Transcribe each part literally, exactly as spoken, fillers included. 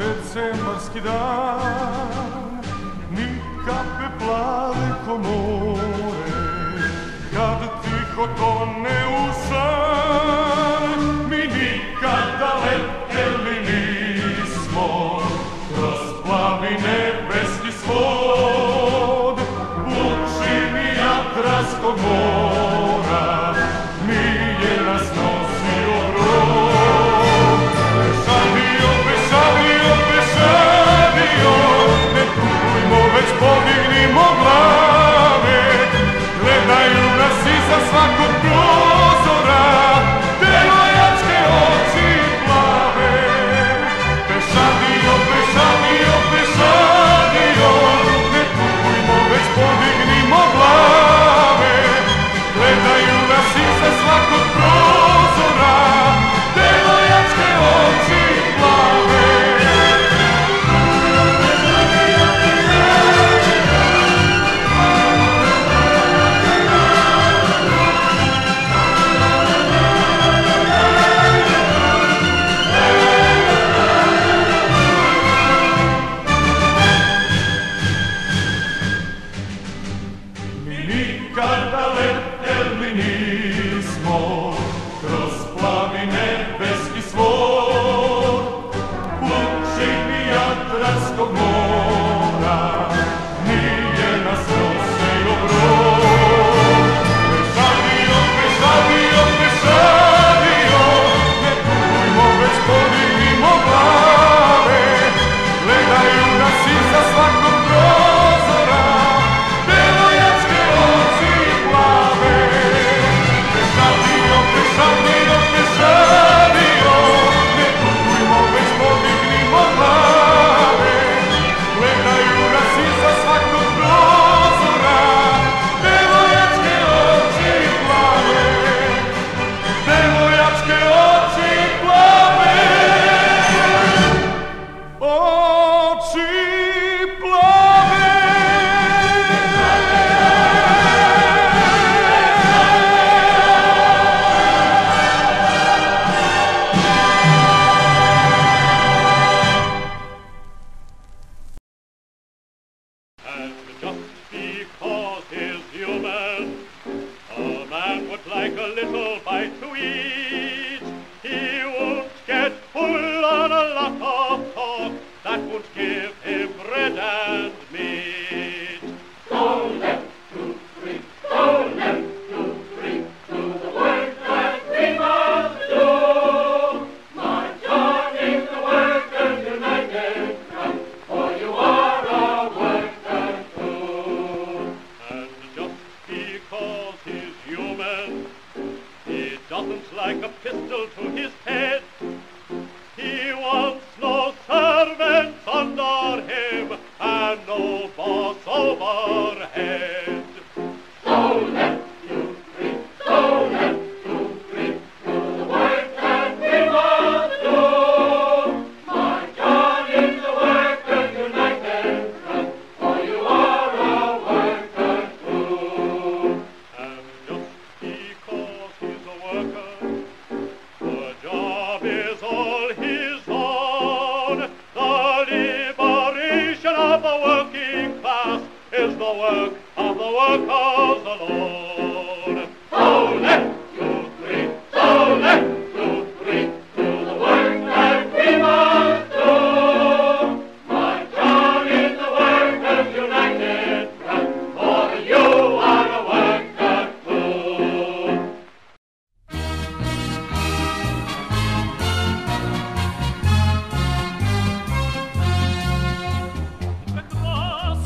decembarski dan, ni kape plave ko more, kad tiho tone u san, mi nikada leteli nismo, kroz plavi nebeski svod, bučini Jadranskog mora, mi je nas nosio brod. Podignimo glave, gledaju nas iza svakog prozora, devojačke oči plave. Pešadio, pešadio, pešadio, ne tukujmo već podignimo glave, gledaju nas iza svakog prozora, devojačke oči plave.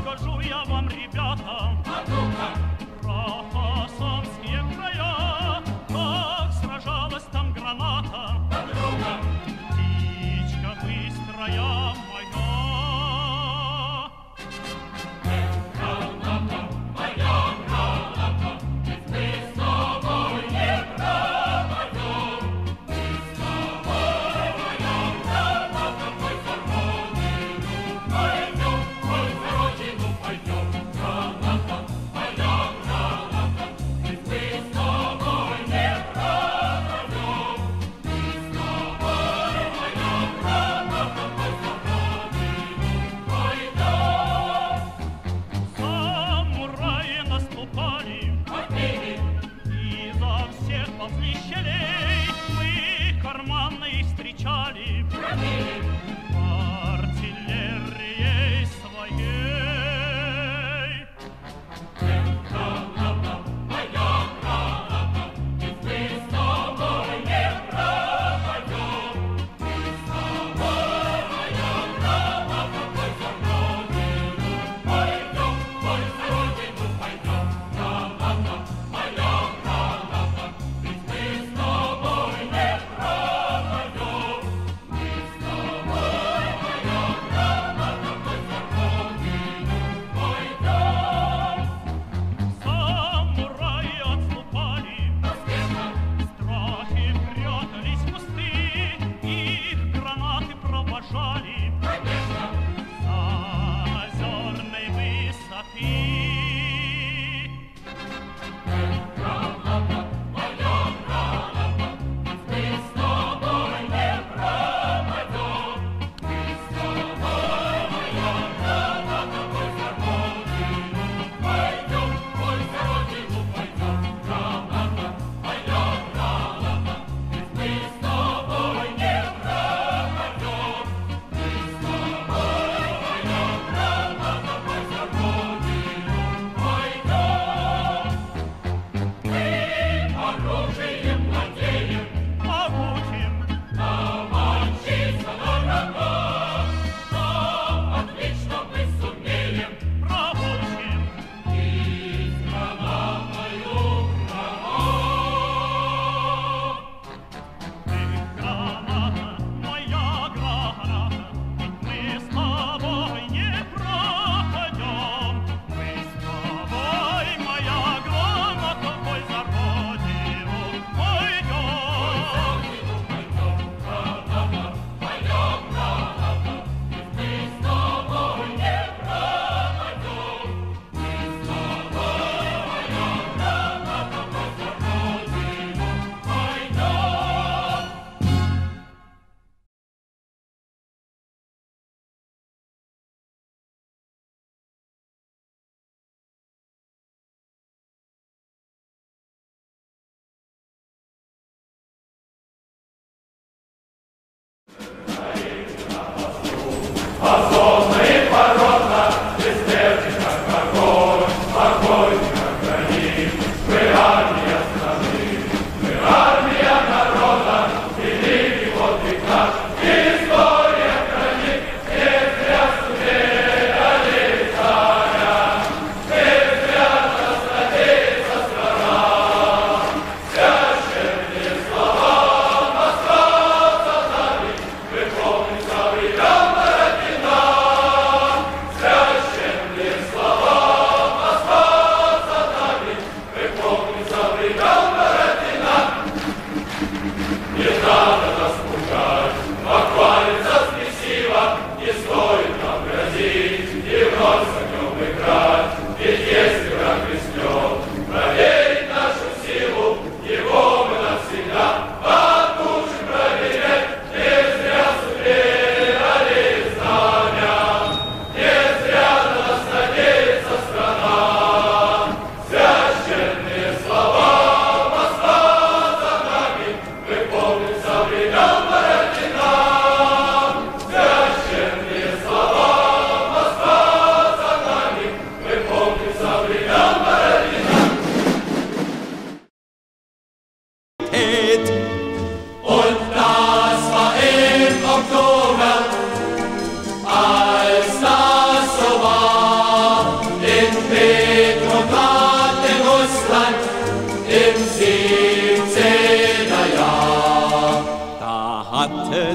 Скажу я вам, ребята, а ну-ка,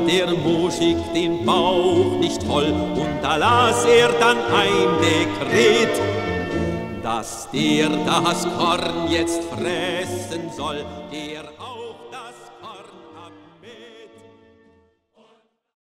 Der Moschik den Bauch nicht voll und erlaß er dann ein Dekret, dass der das Korn jetzt fressen soll, der auch das Korn...